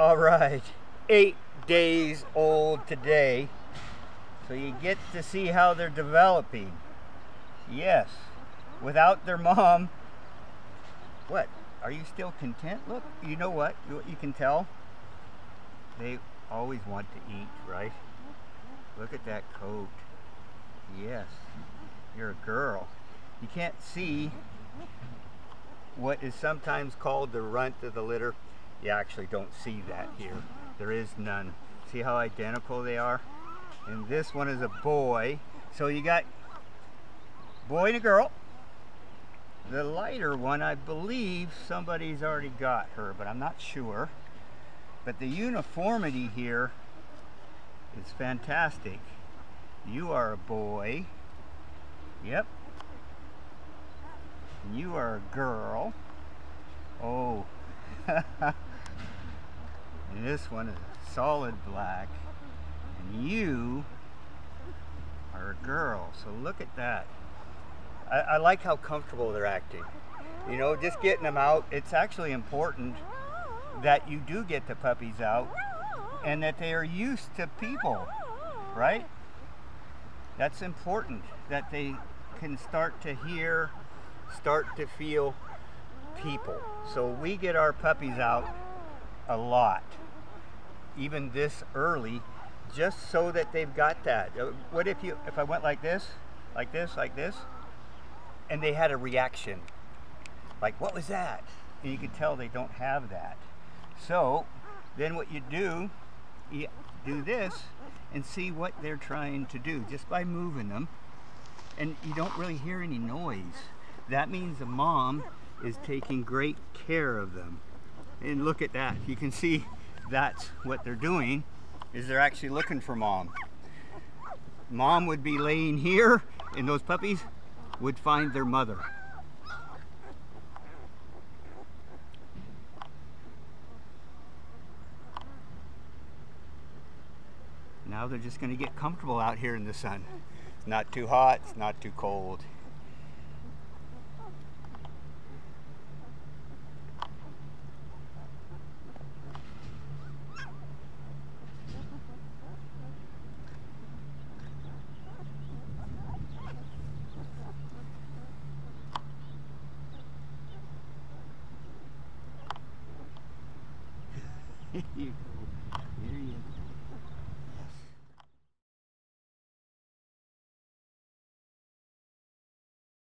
All right, 8 days old today, so you get to see how they're developing. Yes, without their mom. What, are you still content? Look, you know what, you can tell they always want to eat, right? Look at that coat. Yes, you're a girl. You can't see what is sometimes called the runt of the litter. You actually don't see that here. There is none. See how identical they are? And this one is a boy. So you got boy and a girl. The lighter one, I believe somebody's already got her, but I'm not sure. But the uniformity here is fantastic. You are a boy. Yep. And you are a girl. Oh. And this one is a solid black. And you are a girl. So look at that. I like how comfortable they're acting. You know, just getting them out. It's actually important that you do get the puppies out and that they are used to people, right? That's important, that they can start to hear, start to feel people. So we get our puppies out a lot, even this early, just so that they've got that. What if you, if I went like this, like this, like this, and they had a reaction, like, what was that? And you can tell they don't have that. So then what you do this and see what they're trying to do just by moving them. And you don't really hear any noise. That means the mom is taking great care of them. And look at that. You can see that's what they're doing, is they're actually looking for mom. Mom would be laying here and those puppies would find their mother. Now they're just going to get comfortable out here in the sun. It's not too hot, it's not too cold.